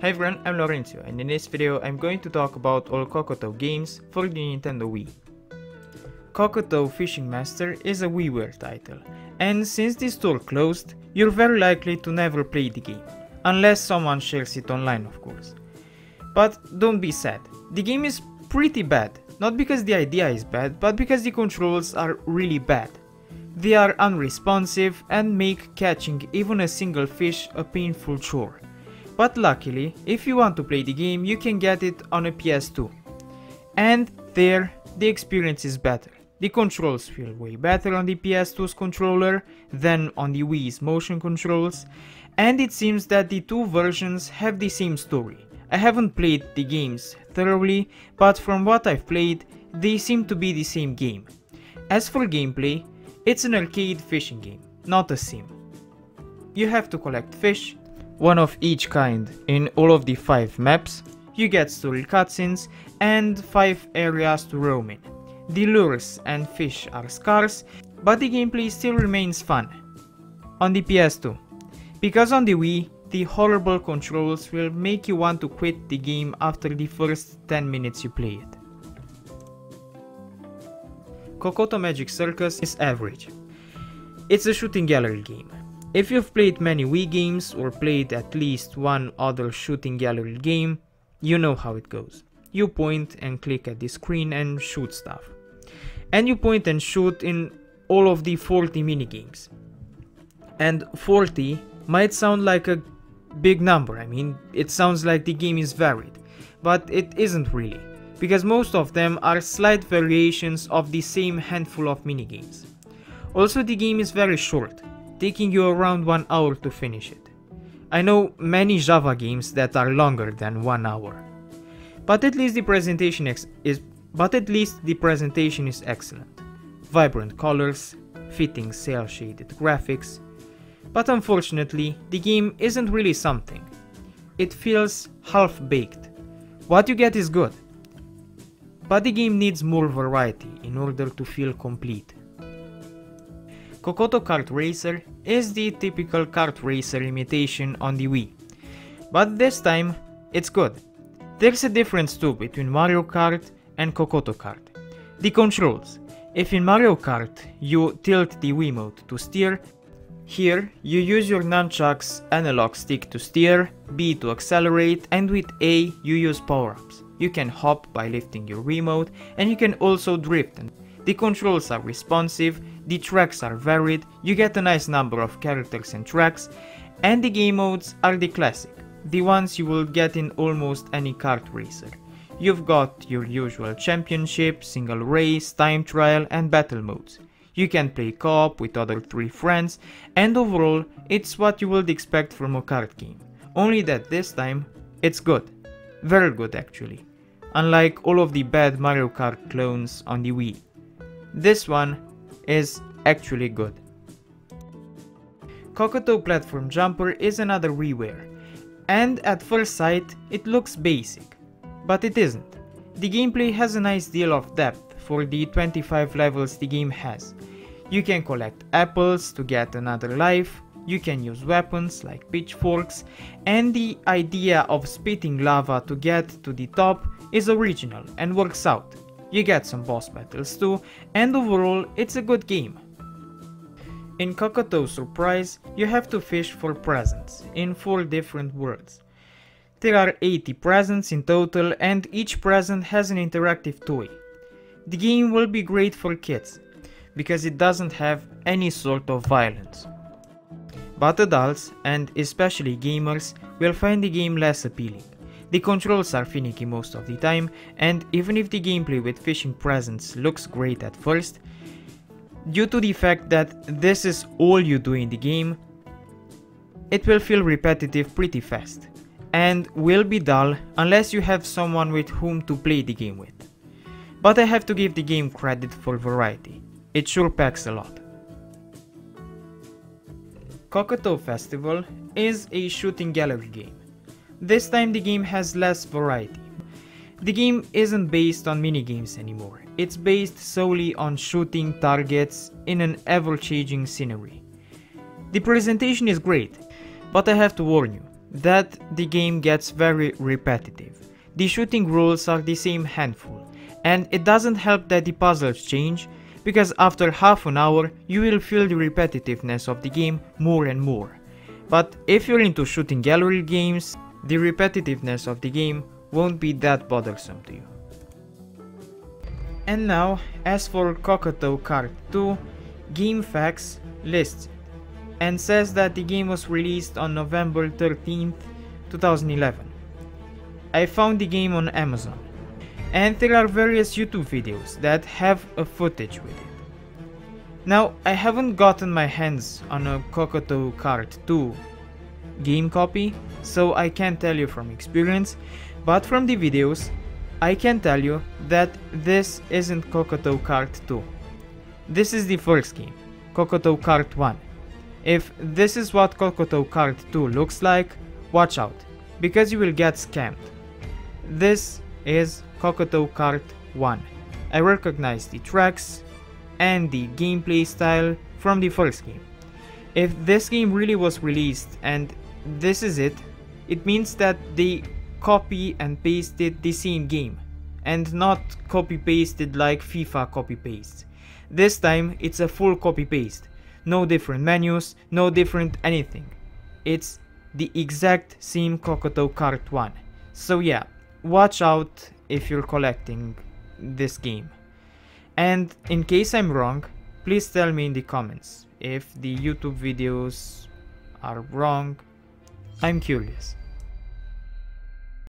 Hi everyone, I'm Lorenzo, and in this video I'm going to talk about all Cocoto games for the Nintendo Wii. Cocoto Fishing Master is a WiiWare title, and since the store closed, you're very likely to never play the game, unless someone shares it online of course. But don't be sad, the game is pretty bad, not because the idea is bad, but because the controls are really bad. They are unresponsive and make catching even a single fish a painful chore. But luckily, if you want to play the game, you can get it on a PS2. And there, the experience is better. The controls feel way better on the PS2's controller than on the Wii's motion controls. And it seems that the two versions have the same story. I haven't played the games thoroughly, but from what I've played, they seem to be the same game. As for gameplay, it's an arcade fishing game, not a sim. You have to collect fish, one of each kind, in all of the 5 maps, you get story cutscenes and 5 areas to roam in. The lures and fish are scarce, but the gameplay still remains fun. On the PS2, because on the Wii, the horrible controls will make you want to quit the game after the first 10 minutes you play it. Cocoto Magic Circus is average. It's a shooting gallery game. If you've played many Wii games or played at least one other shooting gallery game, you know how it goes. You point and click at the screen and shoot stuff. And you point and shoot in all of the 40 minigames. And 40 might sound like a big number, I mean, it sounds like the game is varied, but it isn't really, because most of them are slight variations of the same handful of minigames. Also, the game is very short, taking you around 1 hour to finish it. I know many Java games that are longer than 1 hour. But at least the presentation is excellent. Vibrant colors, fitting cel-shaded graphics. But unfortunately, the game isn't really something. It feels half-baked. What you get is good. But the game needs more variety in order to feel complete. Cocoto Kart Racer is the typical kart racer imitation on the Wii, but this time it's good. There's a difference too between Mario Kart and Cocoto Kart. The controls. If in Mario Kart you tilt the Wiimote to steer, here you use your nunchuck's analog stick to steer, B to accelerate, and with A you use power-ups. You can hop by lifting your Wiimote, and you can also drift. The controls are responsive, the tracks are varied, you get a nice number of characters and tracks, and the game modes are the classic, the ones you will get in almost any kart racer. You've got your usual championship, single race, time trial and battle modes. You can play co-op with other 3 friends, and overall it's what you would expect from a kart game, only that this time it's good, very good actually, unlike all of the bad Mario Kart clones on the Wii. This one is actually good. Cocoto Platform Jumper is another WiiWare, and at first sight it looks basic, but it isn't. The gameplay has a nice deal of depth for the 25 levels the game has. You can collect apples to get another life, you can use weapons like pitchforks, and the idea of spitting lava to get to the top is original and works out. You get some boss battles too, and overall it's a good game. In Cocoto Surprise, you have to fish for presents in 4 different worlds. There are 80 presents in total, and each present has an interactive toy. The game will be great for kids, because it doesn't have any sort of violence. But adults, and especially gamers, will find the game less appealing. The controls are finicky most of the time, and even if the gameplay with fishing presents looks great at first, due to the fact that this is all you do in the game, it will feel repetitive pretty fast, and will be dull unless you have someone with whom to play the game with. But I have to give the game credit for variety, it sure packs a lot. Cocoto Festival is a shooting gallery game. This time the game has less variety. The game isn't based on minigames anymore, it's based solely on shooting targets in an ever-changing scenery. The presentation is great, but I have to warn you, that the game gets very repetitive. The shooting rules are the same handful, and it doesn't help that the puzzles change, because after half an hour you will feel the repetitiveness of the game more and more. But if you're into shooting gallery games, the repetitiveness of the game won't be that bothersome to you. And now, as for Cocoto Kart 2, GameFAQs lists and says that the game was released on November 13th, 2011. I found the game on Amazon, and there are various YouTube videos that have a footage with it. Now, I haven't gotten my hands on a Cocoto Kart 2 game copy, so I can't tell you from experience, but from the videos, I can tell you that this isn't Cocoto Kart 2. This is the first game, Cocoto Kart 1. If this is what Cocoto Kart 2 looks like, watch out, because you will get scammed. This is Cocoto Kart 1. I recognize the tracks and the gameplay style from the first game. If this game really was released and this is it, it means that they copy and pasted the same game, and not copy-pasted like FIFA copy-pastes. This time it's a full copy-paste. No different menus, no different anything. It's the exact same Cocoto Kart 1. So yeah, watch out if you're collecting this game. And in case I'm wrong, please tell me in the comments if the YouTube videos are wrong. I'm curious.